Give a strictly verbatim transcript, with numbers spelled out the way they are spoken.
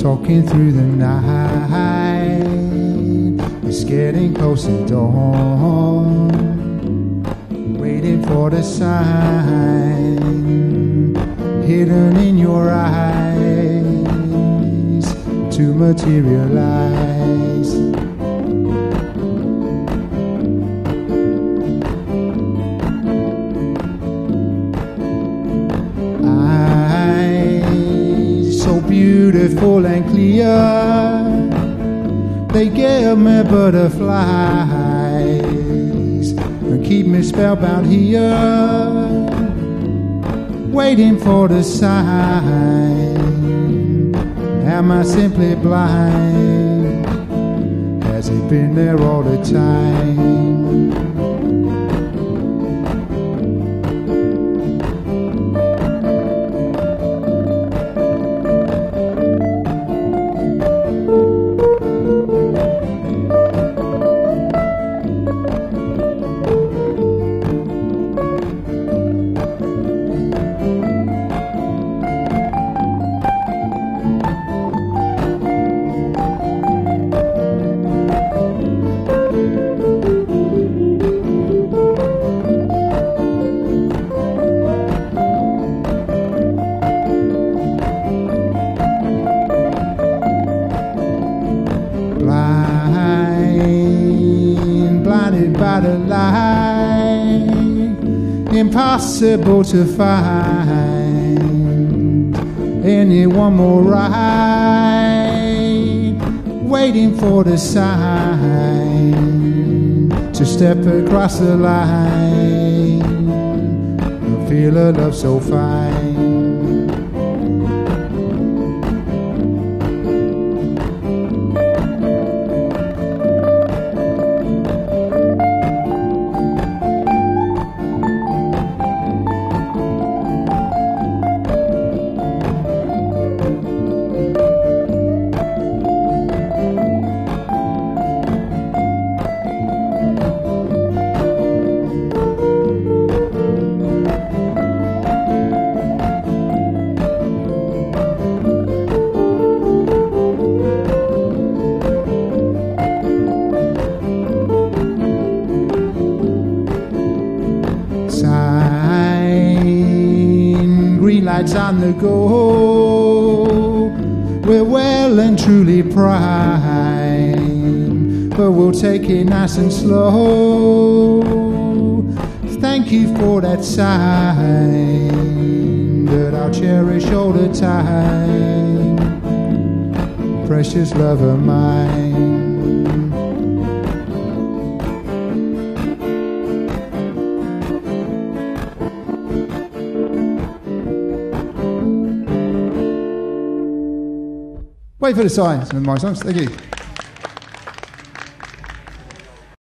talking through the night. It's getting close to dawn, waiting for the sign hidden in your eyes to materialize. Beautiful and clear, they give me butterflies and keep me spellbound here, waiting for the sign. Am I simply blind? Has it been there all the time? By the light, impossible to find anyone more right, waiting for the sign to step across the line. I feel a love so fine. Lights on the go, we're well and truly prime, but we'll take it nice and slow. Thank you for that sign that I'll cherish all the time, precious love of mine. Wait for the signs and my songs. Thank you.